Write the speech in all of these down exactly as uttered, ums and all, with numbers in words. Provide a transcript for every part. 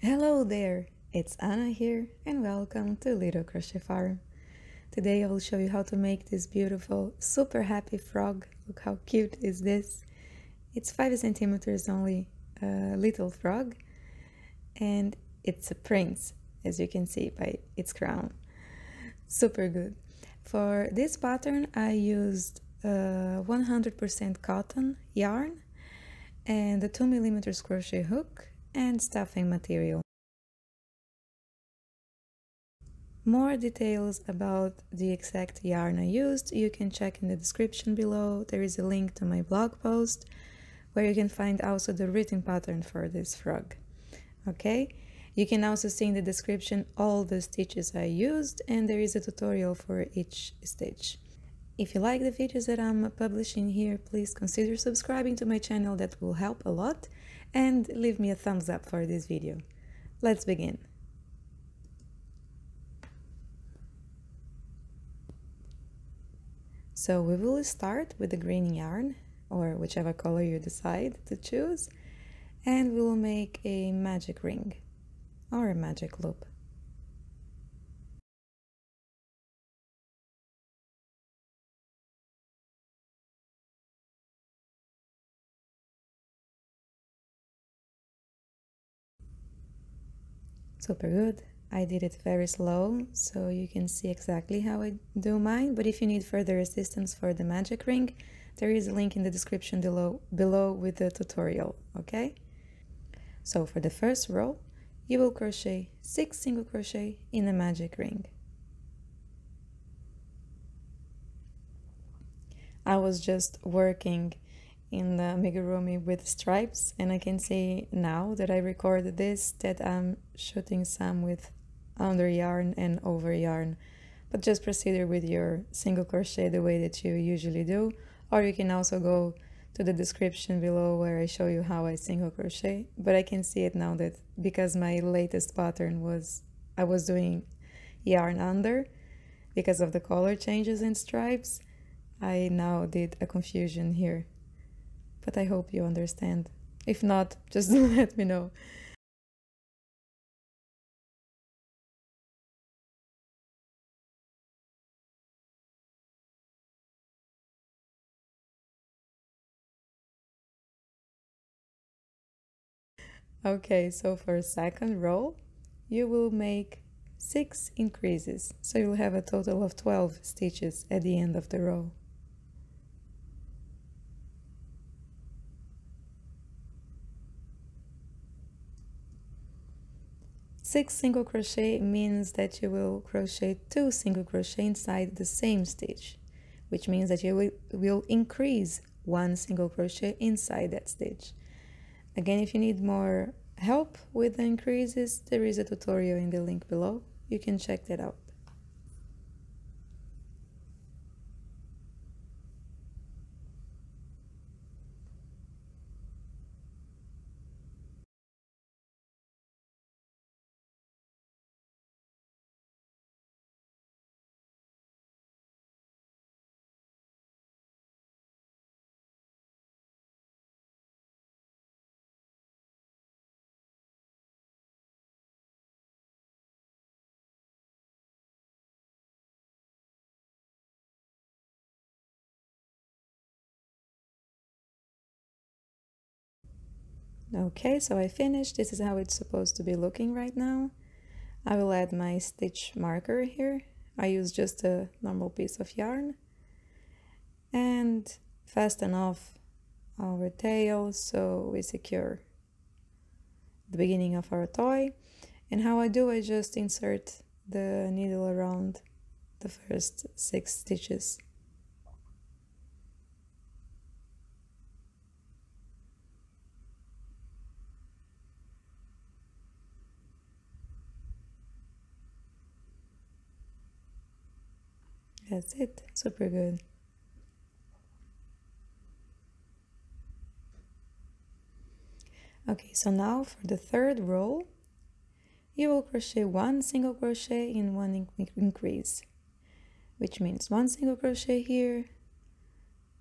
Hello there, it's Anna here and welcome to Little Crochet Farm. Today I will show you how to make this beautiful super happy frog. Look how cute is this. It's five centimeters only, a uh, little frog, and it's a prince, as you can see by its crown. Super good. For this pattern I used one hundred percent uh, cotton yarn and a two millimeter crochet hook and stuffing material. More details about the exact yarn I used you can check in the description below. There is a link to my blog post where you can find also the written pattern for this frog. Okay, you can also see in the description all the stitches I used, and there is a tutorial for each stitch. If you like the videos that I'm publishing here, please consider subscribing to my channel, that will help a lot, and leave me a thumbs up for this video. Let's begin! So we will start with the green yarn, or whichever color you decide to choose, and we will make a magic ring or a magic loop. Super good. I did it very slow so you can see exactly how I do mine, but if you need further assistance for the magic ring, there is a link in the description below, below with the tutorial, okay? So for the first row, you will crochet six single crochet in a magic ring. I was just working in the amigurumi with stripes, and I can see now that I recorded this that I'm shooting some with under yarn and over yarn, but just proceed with your single crochet the way that you usually do, or you can also go to the description below where I show you how I single crochet. But I can see it now that because my latest pattern was I was doing yarn under, because of the color changes and stripes I now did a confusion here. But I hope you understand. If not, just let me know. Okay, so for second row, you will make six increases. So you'll have a total of twelve stitches at the end of the row. Six single crochet means that you will crochet two single crochet inside the same stitch, which means that you will, will increase one single crochet inside that stitch. Again, if you need more help with the increases, there is a tutorial in the link below. You can check that out. Okay, so I finished. This is how it's supposed to be looking right now. I will add my stitch marker here. I use just a normal piece of yarn and fasten off our tail so we secure the beginning of our toy. And how I do, I just insert the needle around the first six stitches. That's it, super good. Okay, so now for the third row, you will crochet one single crochet in one in- increase, which means one single crochet here,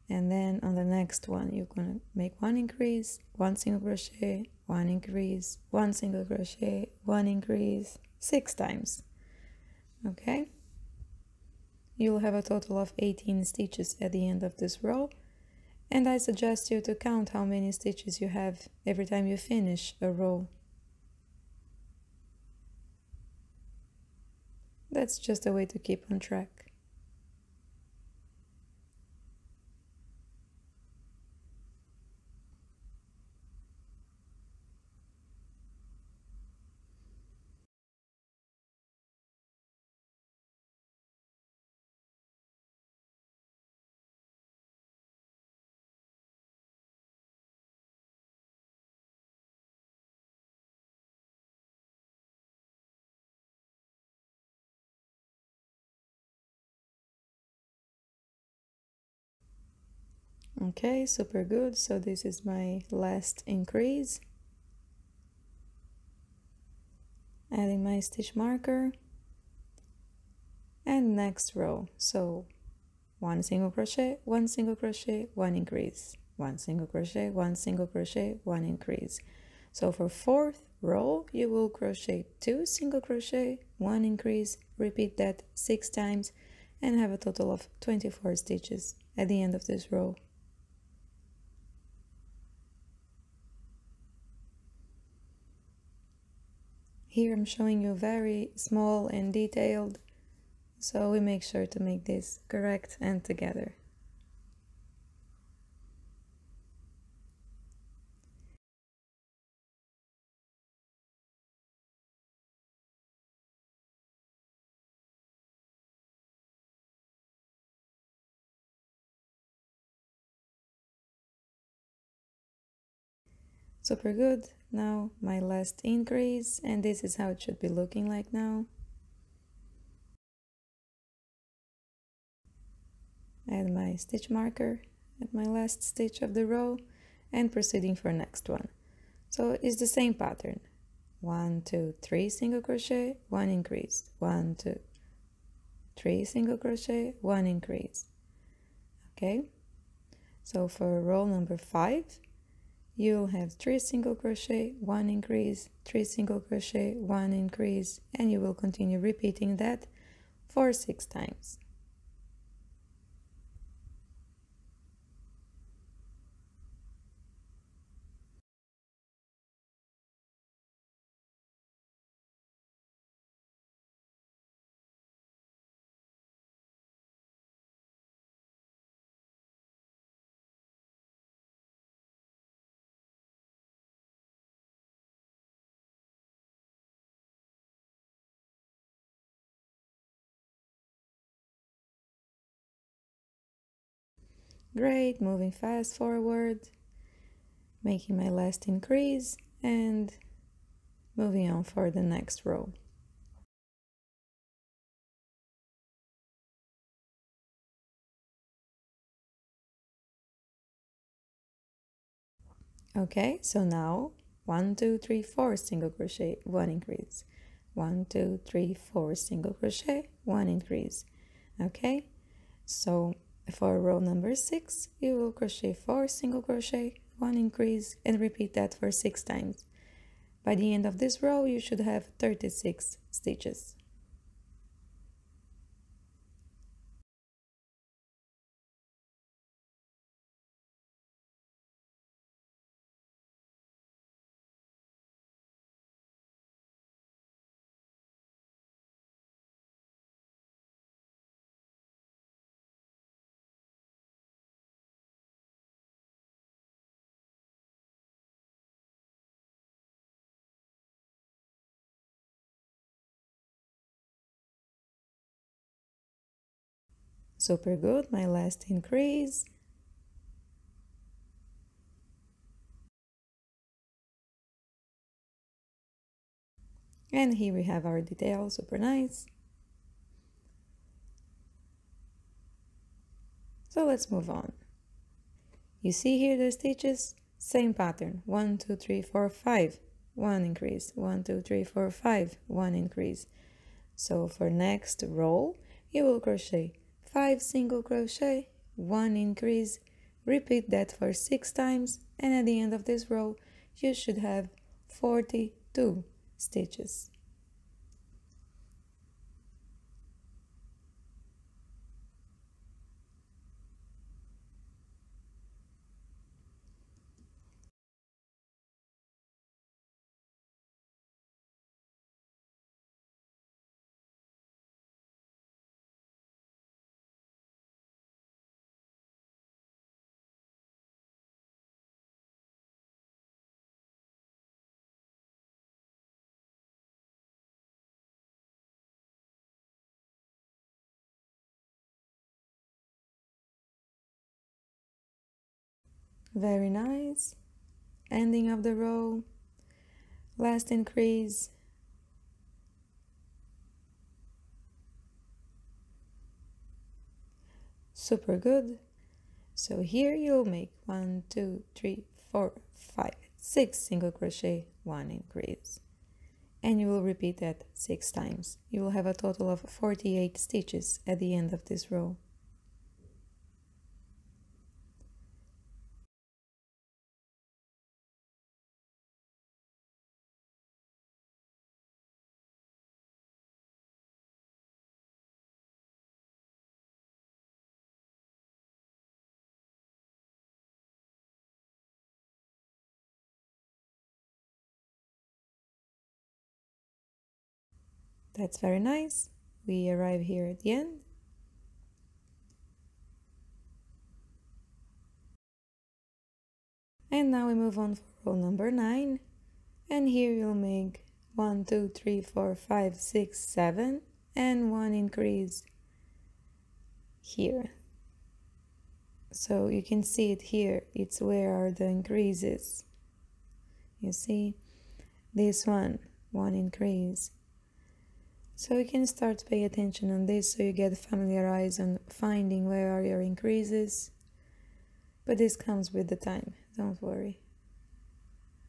and then on the next one you're going to make one increase, one single crochet, one increase, one single crochet, one increase, six times. Okay, you'll have a total of eighteen stitches at the end of this row, and I suggest you to count how many stitches you have every time you finish a row. That's just a way to keep on track. Okay, super good. So this is my last increase. Adding my stitch marker. And next row. So one single crochet, one single crochet, one increase. One single crochet, one single crochet, one increase. So for fourth row, you will crochet two single crochet, one increase, repeat that six times, and have a total of twenty-four stitches at the end of this row. Here I'm showing you very small and detailed, so we make sure to make this correct and together. Super good. Now my last increase, and this is how it should be looking like now. Add my stitch marker at my last stitch of the row and proceeding for next one. So it's the same pattern. One, two, three single crochet, one increase. One, two, three single crochet, one increase. Okay, so for row number five, you'll have three single crochet, one increase, three single crochet, one increase, and you will continue repeating that for six times. Great, moving fast forward, making my last increase and moving on for the next row. Okay, so now one, two, three, four single crochet, one increase. One, two, three, four single crochet, one increase. Okay, so for row number six, you will crochet four single crochet, one increase, and repeat that for six times. By the end of this row, you should have thirty-six stitches. Super good, my last increase. And here we have our detail, super nice. So let's move on. You see here the stitches, same pattern. One, two, three, four, five, one increase. One, two, three, four, five, one increase. So for next row, you will crochet five single crochet, one increase, Repeat that for six times, and at the end of this row you should have forty-two stitches. Very nice. Ending of the row, last increase, super good. So here you'll make one, two, three, four, five, six single crochet, one increase, and you will repeat that six times. You will have a total of forty-eight stitches at the end of this row. That's very nice. We arrive here at the end. And now we move on for row number nine. And here you'll make one, two, three, four, five, six, seven, and one increase here. So you can see it here. It's where are the increases. You see this one, one increase. So you can start to pay attention on this, so you get familiarized on finding where are your increases. But this comes with the time, don't worry.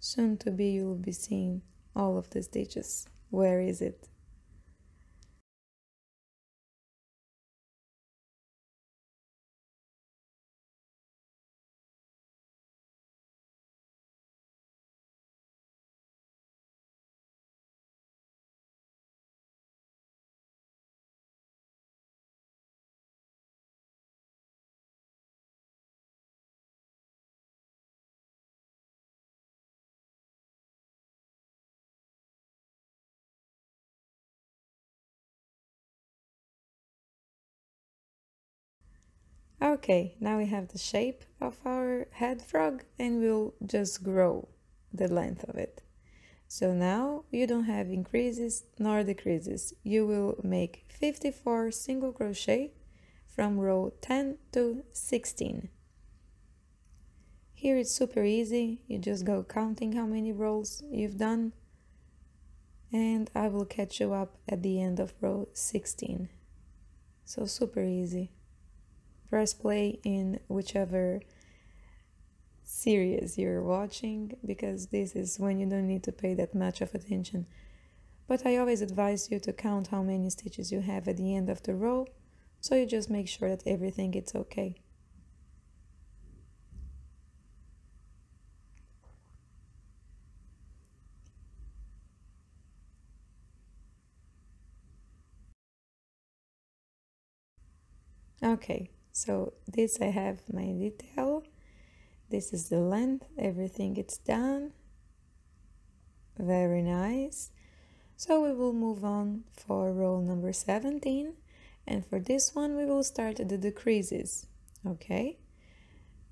Soon to be you will be seeing all of the stitches. Where is it? Okay, now we have the shape of our head frog, and we'll just grow the length of it. So now you don't have increases nor decreases. You will make fifty-four single crochet from row ten to sixteen. Here it's super easy. You just go counting how many rows you've done, and I will catch you up at the end of row sixteen. So super easy. Press play in whichever series you're watching, because this is when you don't need to pay that much of attention. But I always advise you to count how many stitches you have at the end of the row, so you just make sure that everything is okay. Okay. So this I have my detail, this is the length, everything it's done. Very nice. So we will move on for row number seventeen, and for this one we will start the decreases. Okay,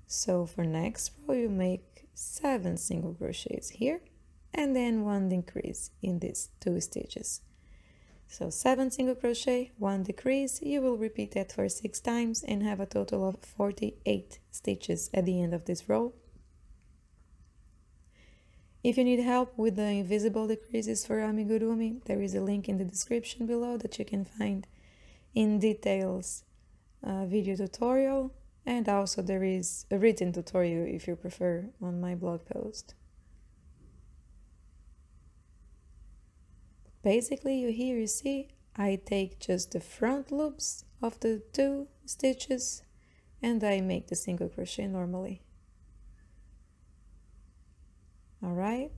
so for next row you make seven single crochets here, and then one decrease in these two stitches. So seven single crochet, one decrease, you will repeat that for six times and have a total of forty-eight stitches at the end of this row. If you need help with the invisible decreases for amigurumi, there is a link in the description below that you can find in details uh, video tutorial, and also there is a written tutorial if you prefer on my blog post. Basically, you here you see I take just the front loops of the two stitches and I make the single crochet normally. All right,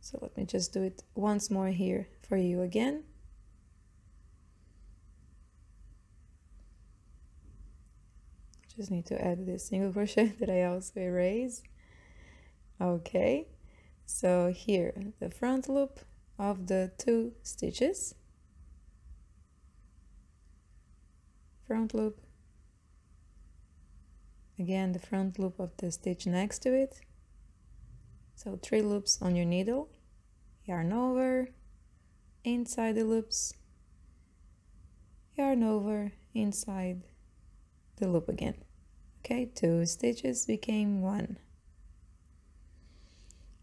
so let me just do it once more here for you again. Just need to add this single crochet that I also erase. Okay, so here the front loop of the two stitches, front loop, again the front loop of the stitch next to it, so three loops on your needle, yarn over, inside the loops, yarn over, inside the loop again. Okay, two stitches became one.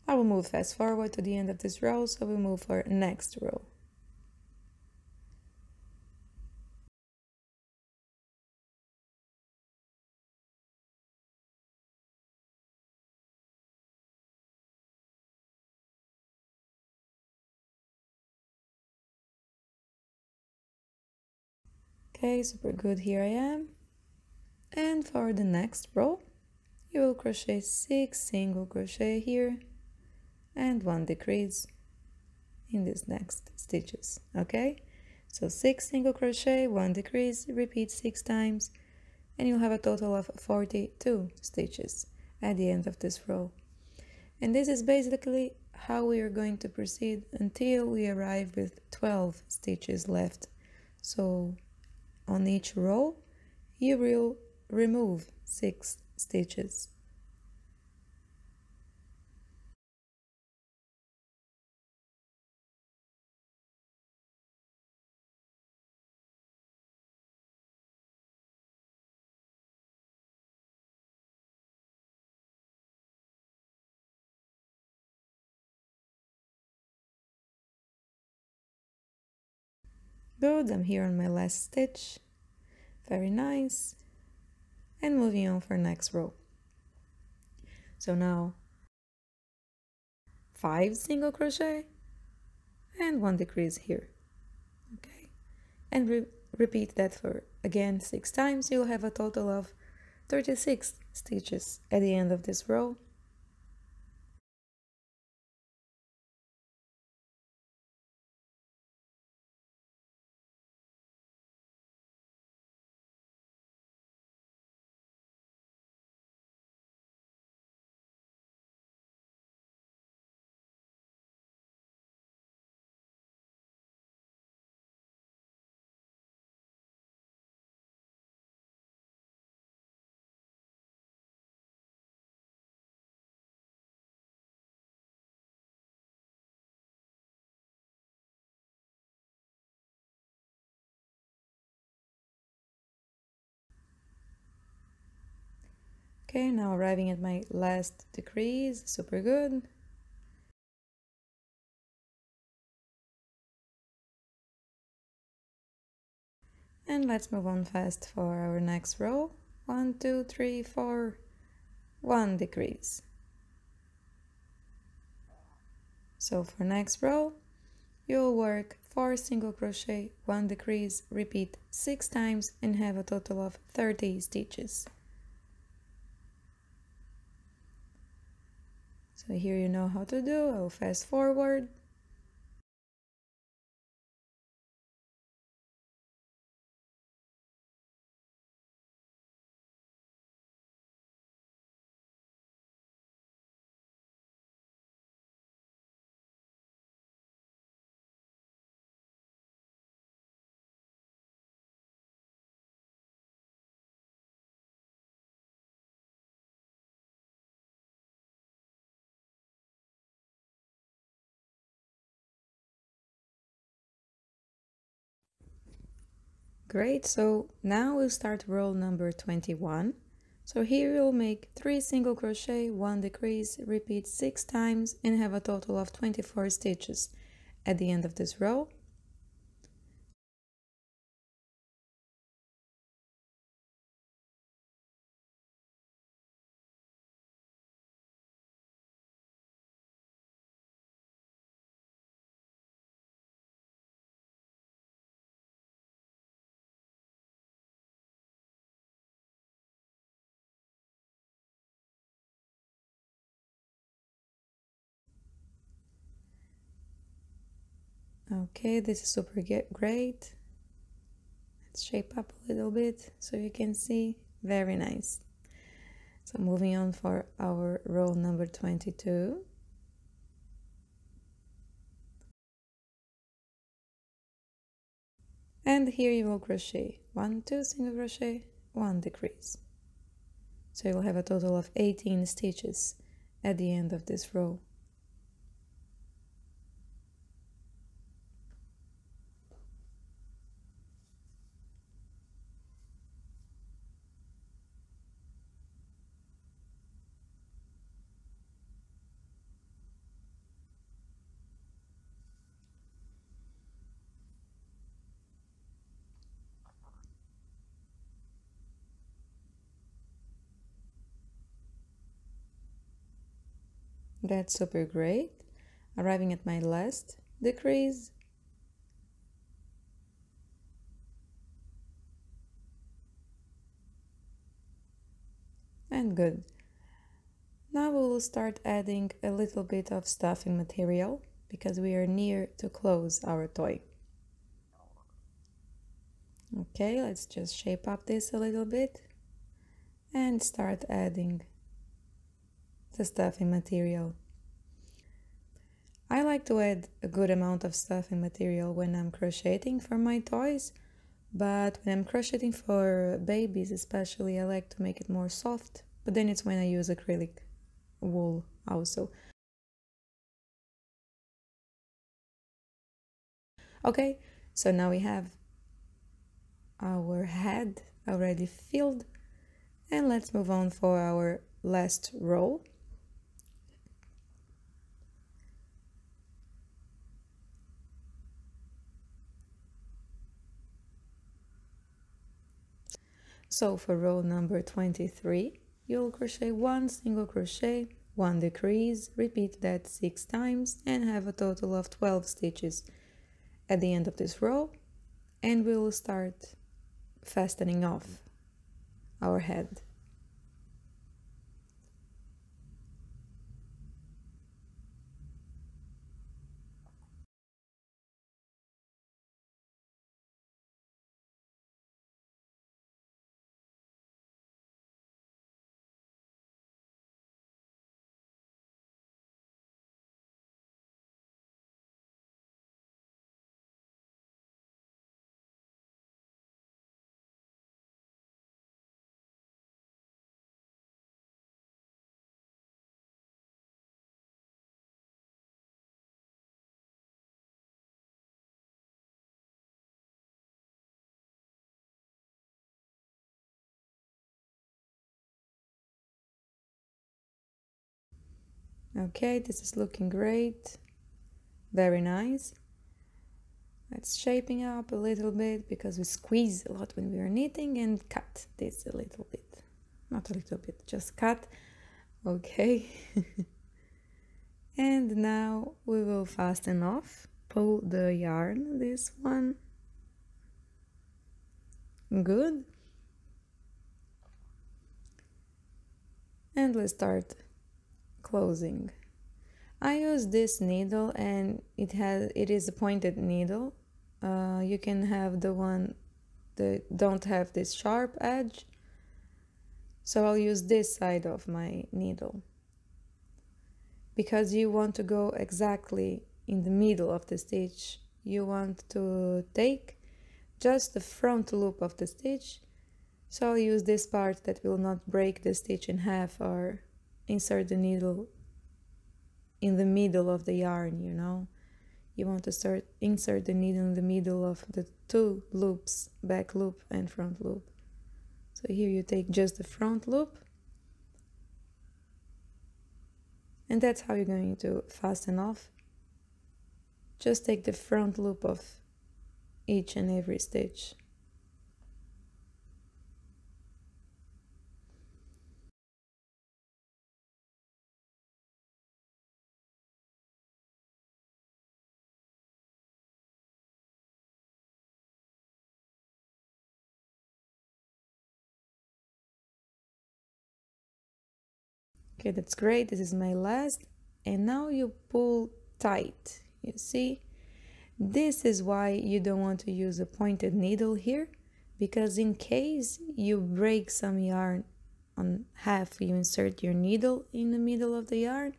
I will move fast forward to the end of this row, so we move for next row. Okay, super good, here I am. And for the next row, you will crochet six single crochet here and one decrease in these next stitches. Okay, so six single crochet, one decrease, repeat six times, and you'll have a total of forty-two stitches at the end of this row. And this is basically how we are going to proceed until we arrive with twelve stitches left. So on each row you will remove six stitches. Good, I'm here on my last stitch, very nice, and moving on for next row. So now five single crochet and one decrease here. Okay, and re repeat that for again six times. You'll have a total of thirty-six stitches at the end of this row. Okay, now arriving at my last decrease, super good. And let's move on fast for our next row. One, two, three, four, one decrease. So for next row, you'll work four single crochet, one decrease, repeat six times and have a total of thirty stitches. So here you know how to do. I'll fast forward. Great, so now we'll start row number twenty-one. So here you'll make three single crochet, one decrease, repeat six times and have a total of twenty-four stitches at the end of this row. Okay, this is super great. Let's shape up a little bit so you can see. Very nice. So moving on for our row number twenty-two. And here you will crochet one, two single crochet, one decrease. So you'll have a total of eighteen stitches at the end of this row. That's super great. Arriving at my last decrease. And good. Now we will start adding a little bit of stuffing material because we are near to close our toy. Okay, let's just shape up this a little bit and start adding the stuffing material. I like to add a good amount of stuffing material when I'm crocheting for my toys, but when I'm crocheting for babies especially, I like to make it more soft, but then it's when I use acrylic wool also. Okay, so now we have our head already filled, and let's move on for our last row. So for row number twenty-three, you'll crochet one single crochet, one decrease, repeat that six times and have a total of twelve stitches at the end of this row, and we'll start fastening off our head. Okay, this is looking great. Very nice. Let's shaping up a little bit because we squeeze a lot when we are knitting, and cut this a little bit. Not a little bit, just cut. Okay. And now we will fasten off. Pull the yarn, this one. Good. And let's start closing. I use this needle, and it has it is a pointed needle. Uh, you can have the one that don't have this sharp edge, so I'll use this side of my needle because you want to go exactly in the middle of the stitch. You want to take just the front loop of the stitch, so I'll use this part that will not break the stitch in half or insert the needle in the middle of the yarn, you know. You want to start, insert the needle in the middle of the two loops, back loop and front loop. So here you take just the front loop. And that's how you're going to fasten off. Just take the front loop of each and every stitch. Okay, that's great. This is my last, and now you pull tight, you see, This is why you don't want to use a pointed needle here, because in case you break some yarn on half, you insert your needle in the middle of the yarn,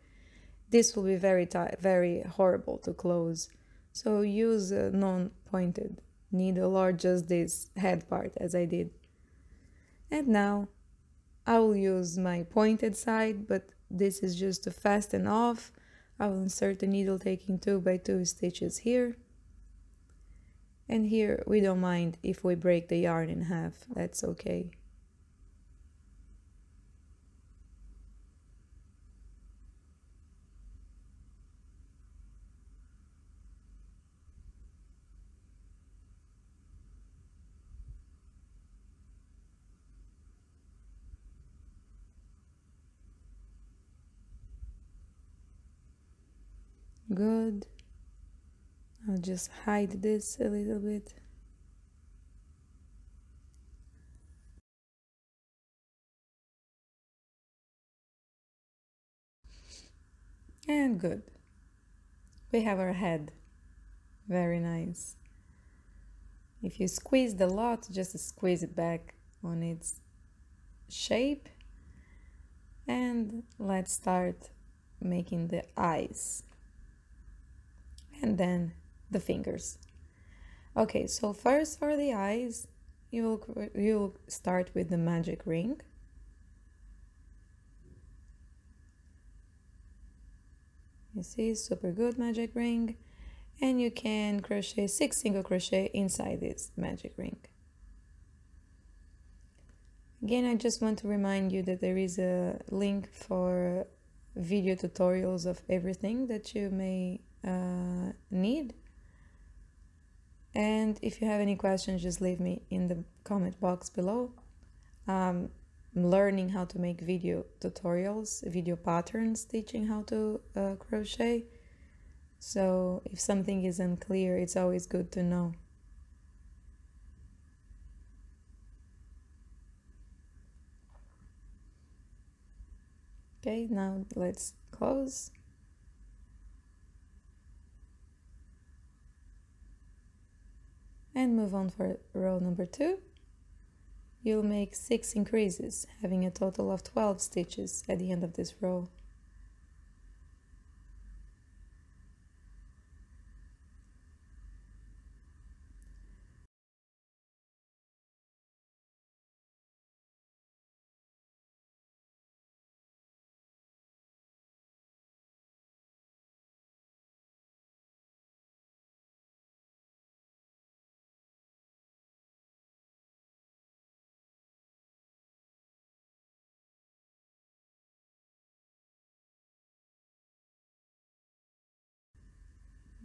this will be very tight, very horrible to close. So use a non-pointed needle or just this head part as I did. And now I will use my pointed side, but this is just to fasten off. I will insert the needle taking two by two stitches here. And here we don't mind if we break the yarn in half, that's okay. Good. I'll just hide this a little bit. And good. We have our head. Very nice. If you squeeze the lot, just squeeze it back on its shape. And let's start making the eyes. And then the fingers. Okay, so first for the eyes, you'll you'll start with the magic ring. You see, super good magic ring, and you can crochet six single crochet inside this magic ring. Again, I just want to remind you that there is a link for video tutorials of everything that you may Uh, need, and if you have any questions, just leave me in the comment box below. um, I'm learning how to make video tutorials, video patterns, teaching how to uh, crochet, so if something is unclear, it's always good to know. Okay, now let's close. And move on for row number two. You'll make six increases, having a total of twelve stitches at the end of this row.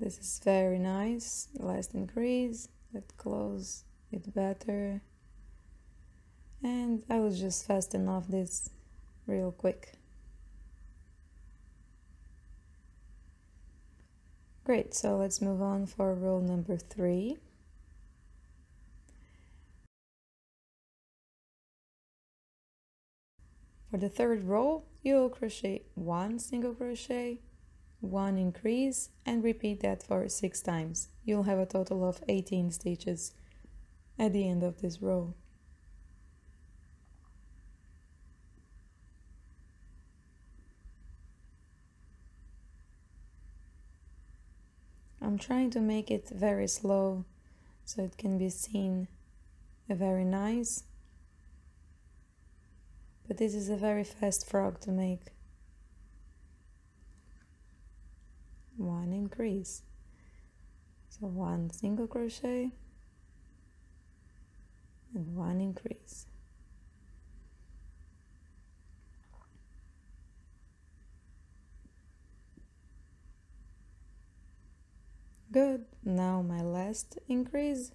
This is very nice. Last increase, let's close it better. And I will just fasten off this real quick. Great, so let's move on for row number three. For the third row, you'll crochet one single crochet, one increase, and repeat that for six times. You'll have a total of eighteen stitches at the end of this row. I'm trying to make it very slow so it can be seen very nice, but this is a very fast frog to make. One increase, so one single crochet and one increase. Good, now my last increase,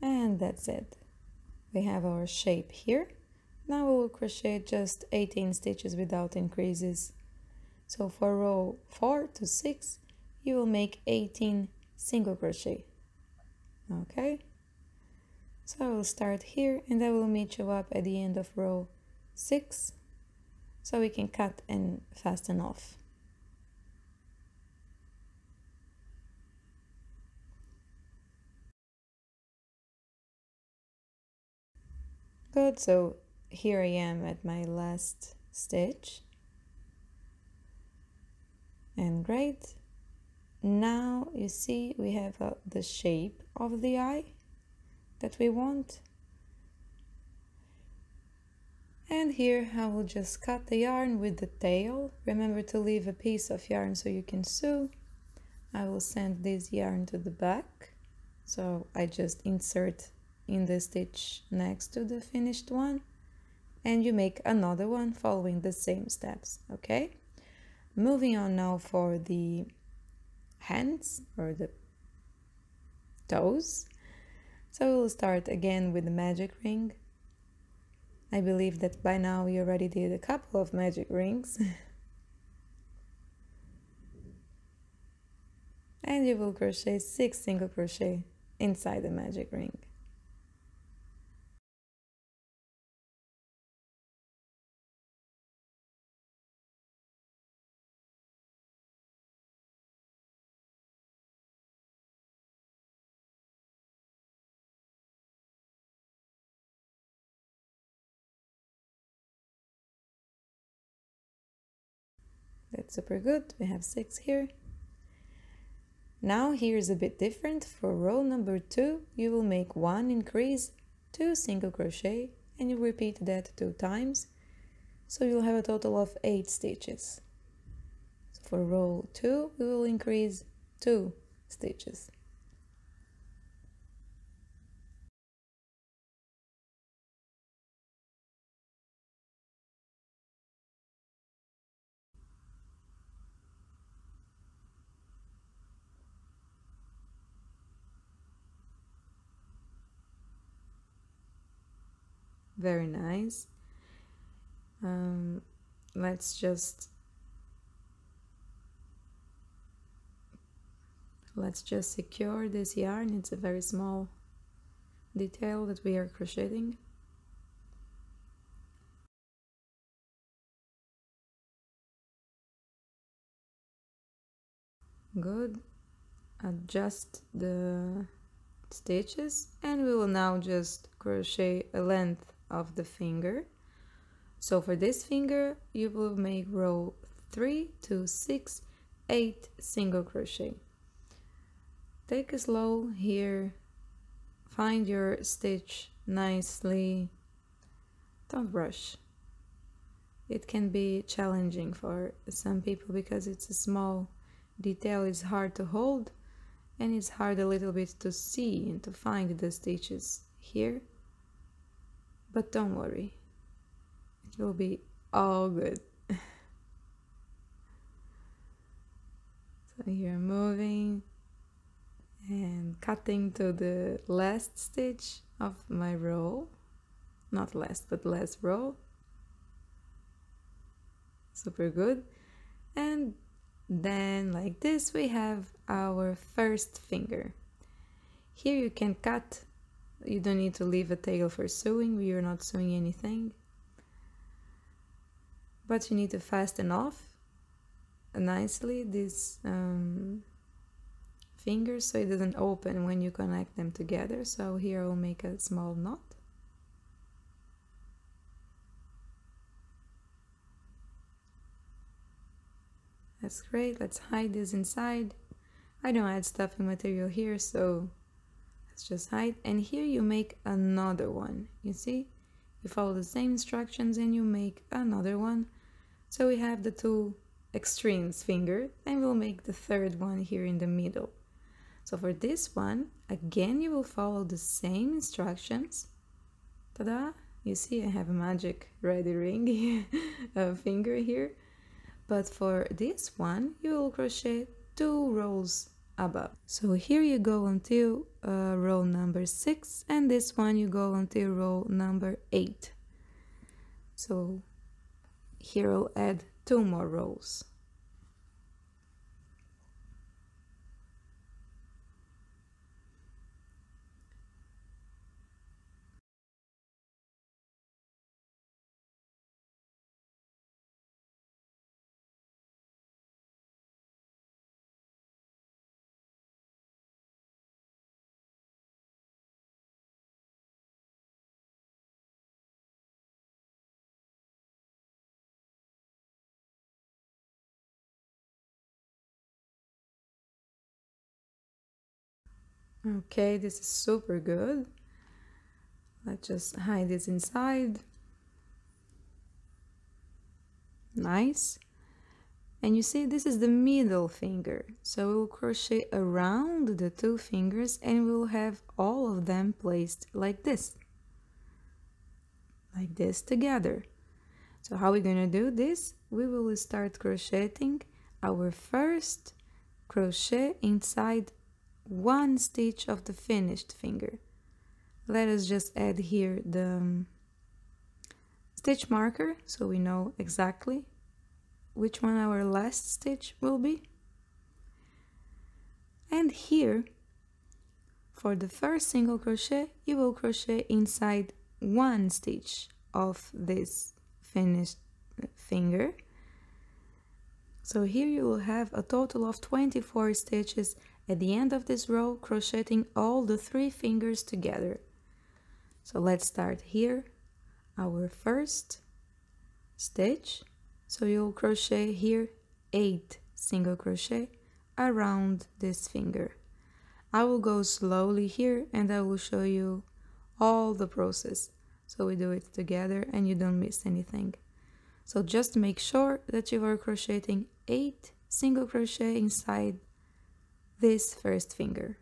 and that's it. We have our shape here. Now we will crochet just eighteen stitches without increases. So for row four to six, you will make eighteen single crochet. Okay, so I will start here and I will meet you up at the end of row six so we can cut and fasten off. Good, so here I am at my last stitch. And great. Now you see we have uh, the shape of the eye that we want. And here I will just cut the yarn with the tail. Remember to leave a piece of yarn so you can sew. I will send this yarn to the back. So I just insert in the stitch next to the finished one. And you make another one following the same steps, okay? Moving on now for the hands or the toes. So we'll start again with the magic ring. I believe that by now you already did a couple of magic rings. And you will crochet six single crochet inside the magic ring. That's super good, we have six here. Now here's a bit different. For row number two, you will make one increase, two single crochet, and you repeat that two times. So you'll have a total of eight stitches. So for row two, we will increase two stitches. Very nice. Um, let's just let's just secure this yarn. It's a very small detail that we are crocheting. Good. Adjust the stitches, and we will now just crochet a length of the finger. So for this finger you will make row three to six, eight single crochet. Take it slow here, find your stitch nicely, don't rush. It can be challenging for some people because it's a small detail, it's hard to hold and it's hard a little bit to see and to find the stitches here. But don't worry, it will be all good. So you're moving and cutting to the last stitch of my row. Not last, but last row. Super good. And then like this we have our first finger. Here you can cut. You don't need to leave a tail for sewing, we are not sewing anything. But you need to fasten off nicely this um, finger so it doesn't open when you connect them together. So here I will make a small knot. That's great, let's hide this inside. I don't add stuffing material here, so let's just hide. And here you make another one. You see, you follow the same instructions and you make another one. So we have the two extremes finger, and we'll make the third one here in the middle. So for this one, again, you will follow the same instructions. Ta-da! You see, I have a magic red ring uh, finger here. But for this one, you will crochet two rows above. So here you go until uh, row number six, and this one you go until row number eight. So here I'll add two more rows. Okay, this is super good. Let's just hide this inside. Nice. And you see, this is the middle finger, so we'll crochet around the two fingers and we'll have all of them placed like this, like this together. So how we're gonna do this? We will start crocheting our first crochet inside one stitch of the finished finger. Let us just add here the stitch marker so we know exactly which one our last stitch will be. And here, for the first single crochet, you will crochet inside one stitch of this finished finger. So here you will have a total of twenty-four stitches at the end of this row, crocheting all the three fingers together. So let's start here, our first stitch. So you'll crochet here eight single crochet around this finger. I will go slowly here and I will show you all the process, so we do it together and you don't miss anything. So just make sure that you are crocheting eight single crochet inside this first finger.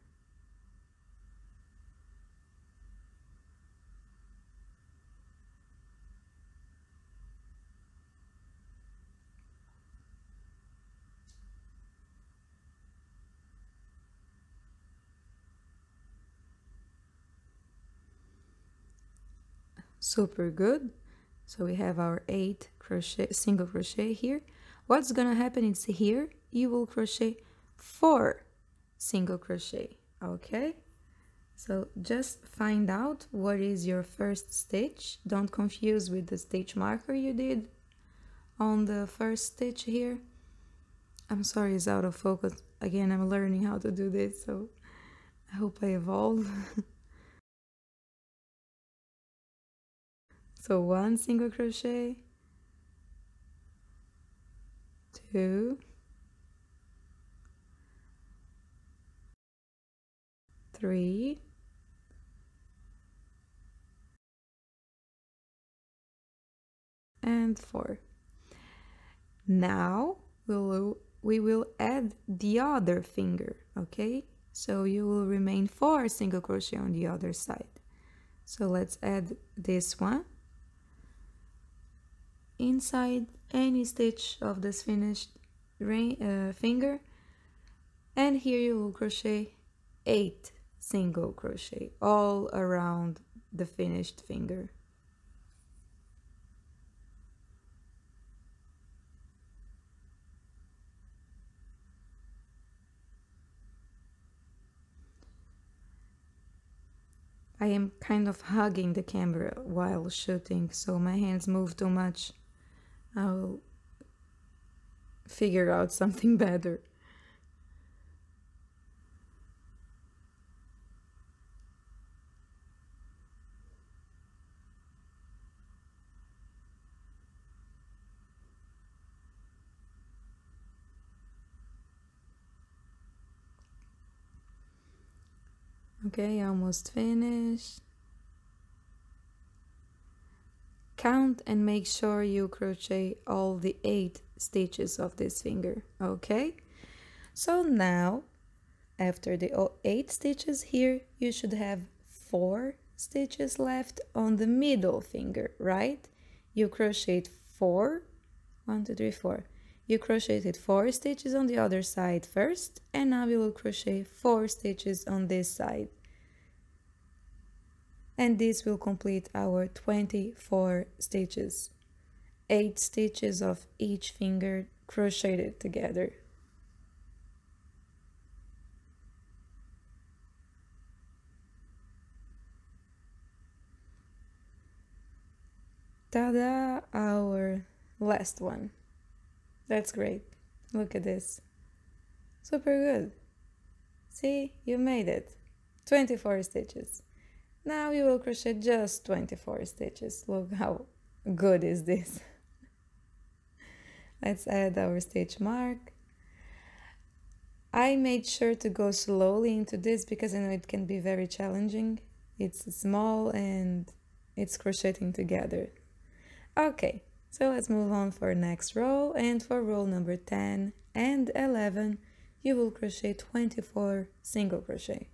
Super good. So we have our eight crochet single crochet here. What's gonna happen is here you will crochet four single crochet. Okay, so just find out what is your first stitch. Don't confuse with the stitch marker you did on the first stitch here. I'm sorry, it's out of focus again. I'm learning how to do this, so I hope I evolve. So one single crochet, two, three, and four. Now we'll, we will add the other finger, okay? So you will remain four single crochet on the other side. So let's add this one inside any stitch of this finished uh, finger, and here you will crochet eight single crochet all around the finished finger. I am kind of hugging the camera while shooting, so my hands move too much. I'll figure out something better. Okay, almost finished. Count and make sure you crochet all the eight stitches of this finger, okay? So now, after the eight stitches here, you should have four stitches left on the middle finger, right? You crocheted four, one, two, three, four. You crocheted four stitches on the other side first, and now you will crochet four stitches on this side. And this will complete our twenty-four stitches, eight stitches of each finger crocheted together. Ta-da, our last one. That's great. Look at this. Super good. See, you made it. twenty-four stitches. Now you will crochet just twenty-four stitches. Look how good is this. Let's add our stitch mark. I made sure to go slowly into this because I know it can be very challenging. It's small and it's crocheting together. Okay, so let's move on for next row, and for row number ten and eleven you will crochet twenty-four single crochet.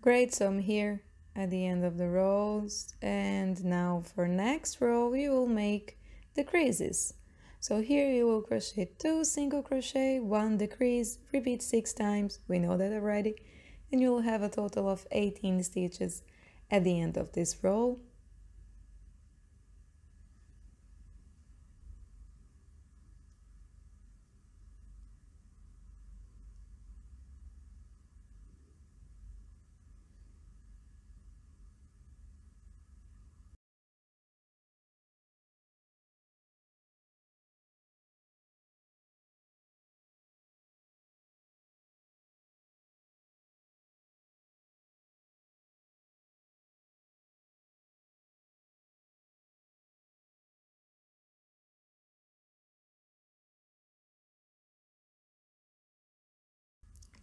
Great, so I'm here at the end of the rows, and now for next row you will make the creases. So here you will crochet two single crochet, one decrease, repeat six times, we know that already, and you will have a total of eighteen stitches at the end of this row.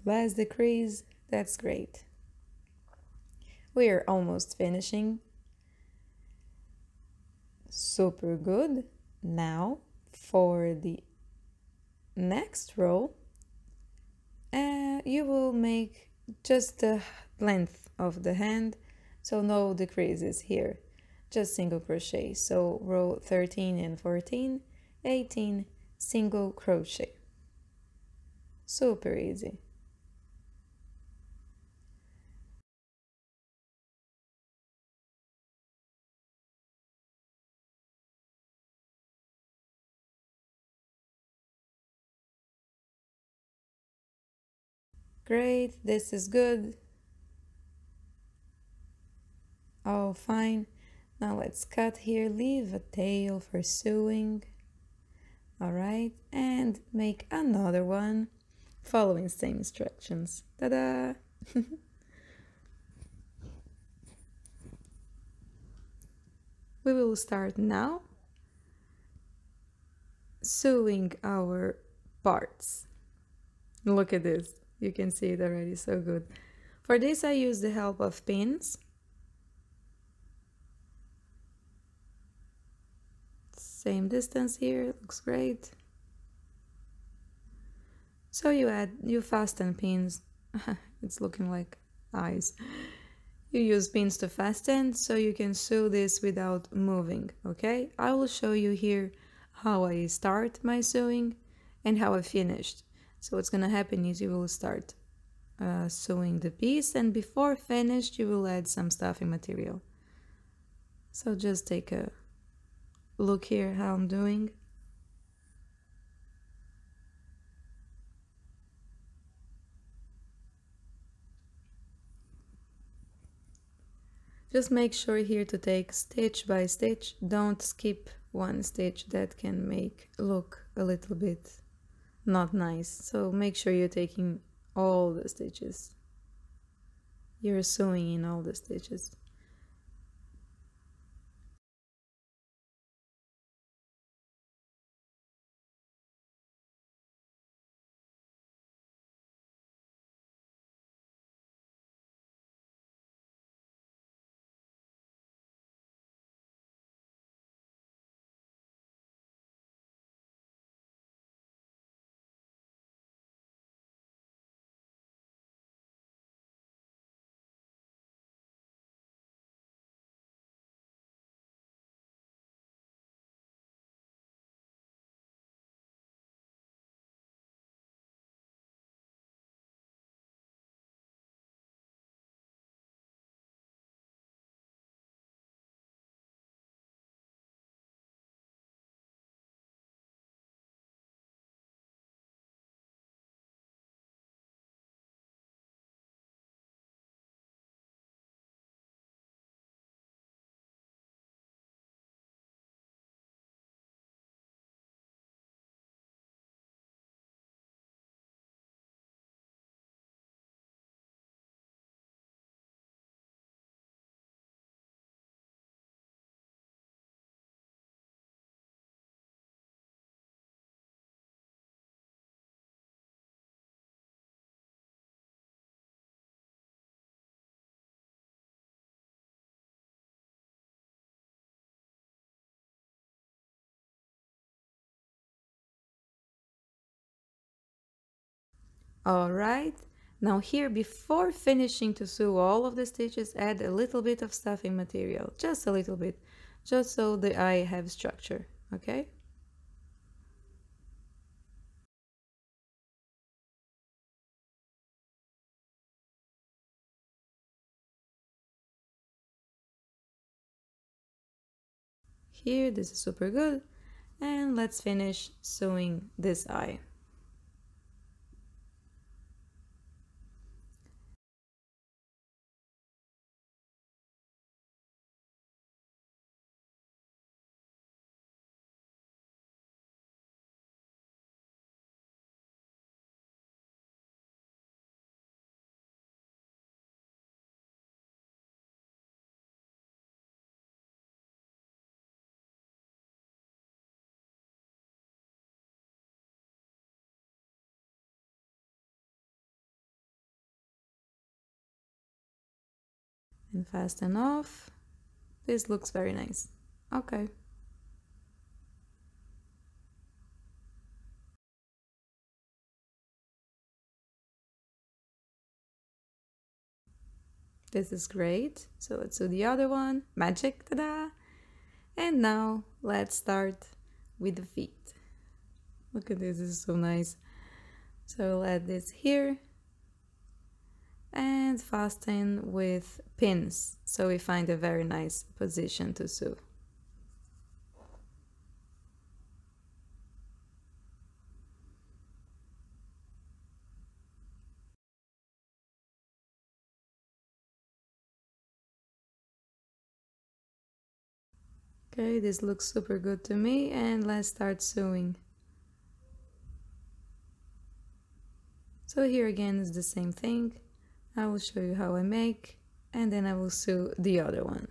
Last decrease, that's great. We are almost finishing. Super good. Now for the next row, uh, you will make just the length of the hand, so no decreases here, just single crochet. So row thirteen and fourteen, eighteen single crochet. Super easy. Great, this is good. Oh, fine. Now let's cut here, leave a tail for sewing. All right, and make another one following same instructions. Ta-da! We will start now sewing our parts. Look at this. You can see it already, so good. For this I use the help of pins. Same distance here, looks great. So you add, you fasten pins. It's looking like eyes. You use pins to fasten so you can sew this without moving, okay? I will show you here how I start my sewing and how I finished. So what's gonna happen is you will start uh, sewing the piece, and before finished you will add some stuffing material. So just take a look here how I'm doing. Just make sure here to take stitch by stitch, don't skip one stitch, that can make look a little bit not nice, so make sure you're taking all the stitches, you're sewing in all the stitches. All right, now here, before finishing to sew all of the stitches, add a little bit of stuffing material, just a little bit, just so the eye have structure, okay? Here, this is super good, and let's finish sewing this eye. And fasten off. This looks very nice. Okay. This is great. So let's do the other one. Magic, ta-da! And now let's start with the feet. Look at this, this is so nice. So we'll add this here. And fasten with pins, so we find a very nice position to sew. Okay, this looks super good to me, and let's start sewing. So here again is the same thing. I will show you how I make, and then I will sew the other one.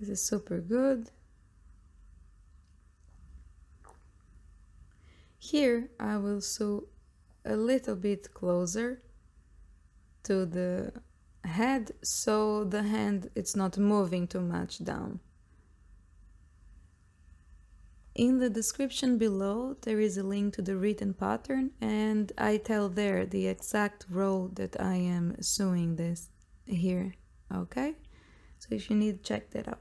This is super good. Here I will sew a little bit closer to the head so the hand it's not moving too much down. In the description below there is a link to the written pattern, and I tell there the exact row that I am sewing this here, okay? So if you need, check that out.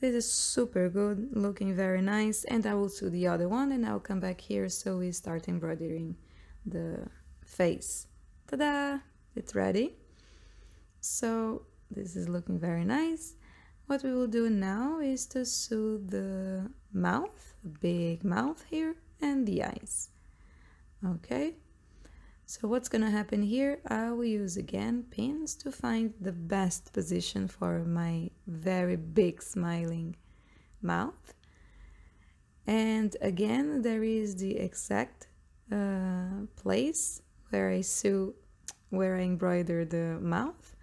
This is super good, looking very nice, and I will sew the other one, and I'll come back here so we start embroidering the face. Ta-da! It's ready. So this is looking very nice. What we will do now is to sew the mouth, big mouth here, and the eyes. Okay, so what's gonna happen here, I will use again pins to find the best position for my very big smiling mouth, And again, there is the exact uh, place where I sew, where I embroider the mouth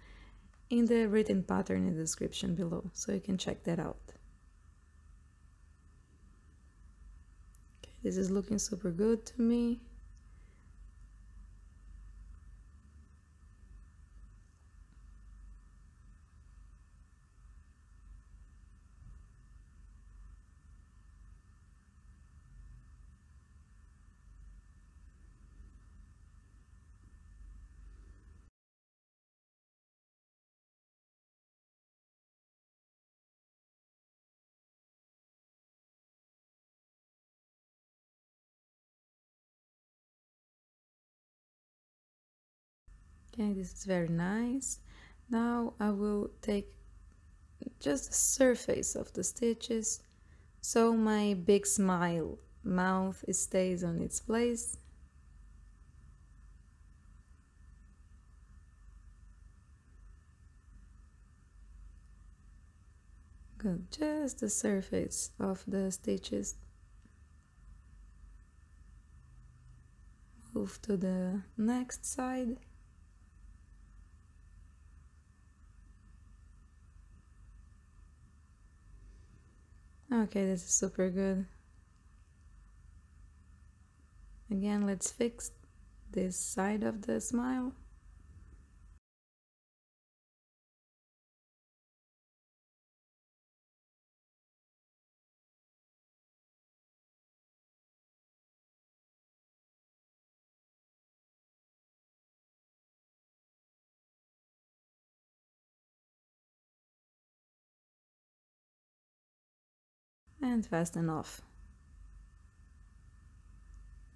in the written pattern in the description below, so you can check that out. Okay, this is looking super good to me. Okay, this is very nice. Now I will take just the surface of the stitches, so my big smile mouth stays on its place. Good, just the surface of the stitches. Move to the next side. Okay, this is super good. Again, let's fix this side of the smile. And fasten off.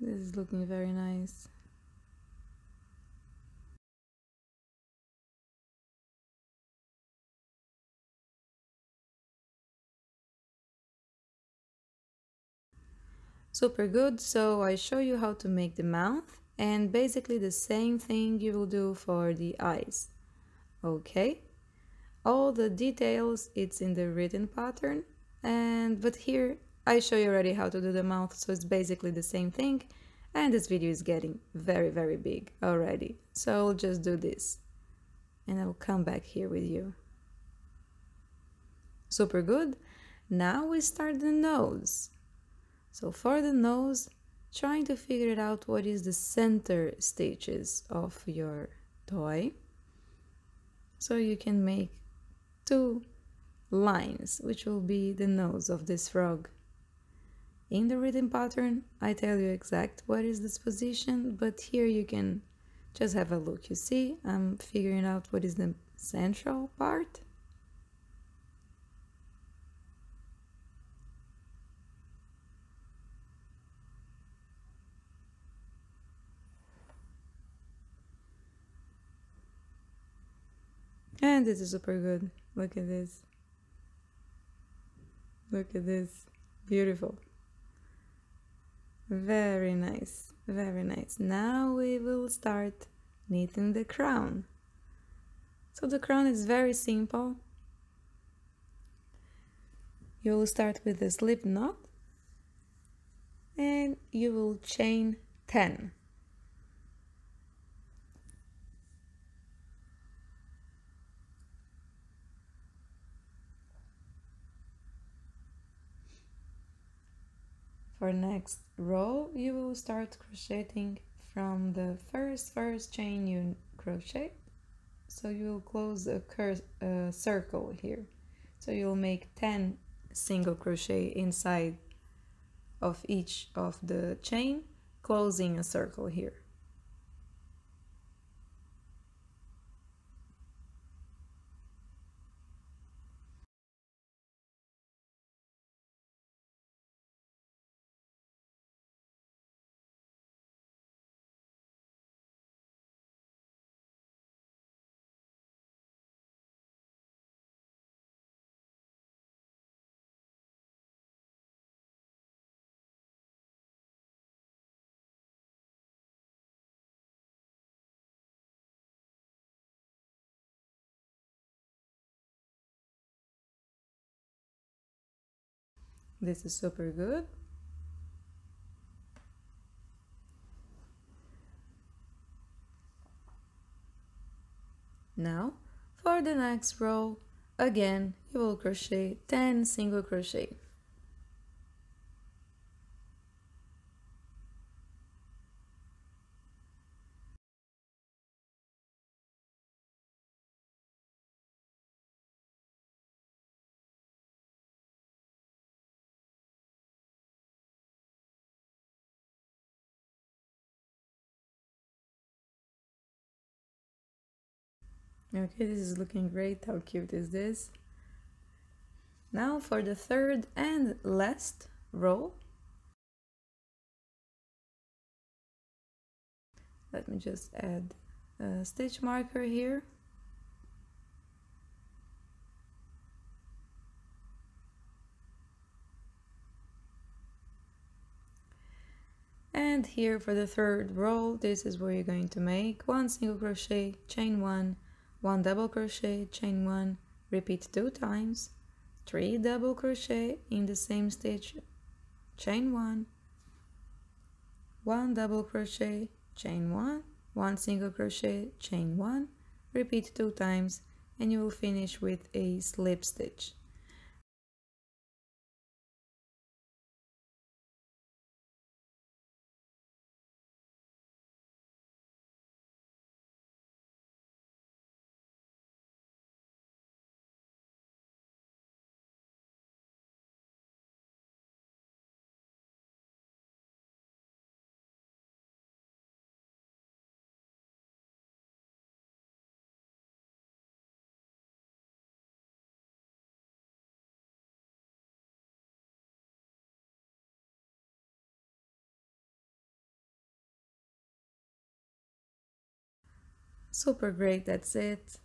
This is looking very nice. Super good. So I show you how to make the mouth, and basically the same thing you will do for the eyes. Okay, all the details it's in the written pattern. And but here I show you already how to do the mouth, so it's basically the same thing. And this video is getting very very big already, so I'll just do this and I'll come back here with you. Super good. Now we start the nose. So for the nose, trying to figure it out what is the center stitches of your toy, so you can make two lines, which will be the nose of this frog. In the written pattern, I tell you exact what is this position, but here you can just have a look. You see, I'm figuring out what is the central part. And this is super good. Look at this. Look at this, beautiful. Very nice, very nice. Now we will start knitting the crown. So the crown is very simple. You will start with a slip knot and you will chain ten. For next row, you will start crocheting from the first first chain you crochet, so you will close a cur uh, circle here, so you'll make ten single crochet inside of each of the chain, closing a circle here. This is super good. now for the next row. Again, you will crochet ten single crochet. Okay, this is looking great. How cute is this? Now for the third and last row. Let me just add a stitch marker here. And here for the third row, this is where you're going to make one single crochet, chain one, one double crochet, chain one, repeat two times, three double crochet in the same stitch, chain one, one double crochet, chain one, one single crochet, chain one, repeat two times, and you will finish with a slip stitch. Super great, that's it.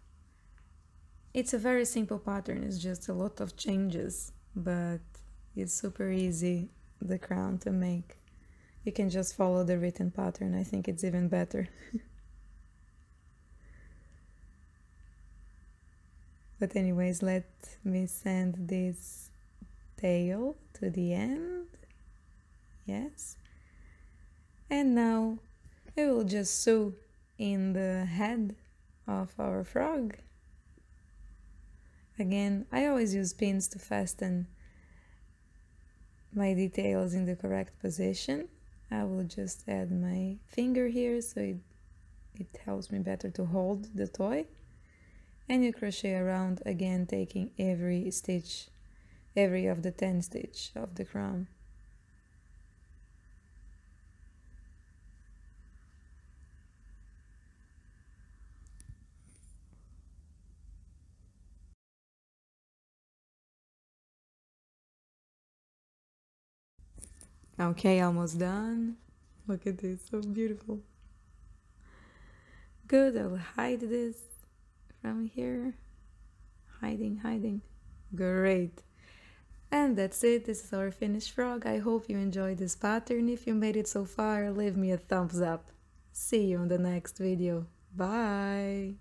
It's a very simple pattern, it's just a lot of changes, but it's super easy, the crown to make. You can just follow the written pattern, I think it's even better. But anyways, let me send this tail to the end. Yes. And now I will just sew in the head of our frog. Again, I always use pins to fasten my details in the correct position. I will just add my finger here so it, it helps me better to hold the toy. And you crochet around again, taking every stitch, every of the ten stitch of the crown. Okay, almost done. Look at this, so beautiful. Good, I'll hide this from here. Hiding, hiding. Great. And that's it, this is our finished frog. I hope you enjoyed this pattern. If you made it so far, leave me a thumbs up. See you in the next video. Bye!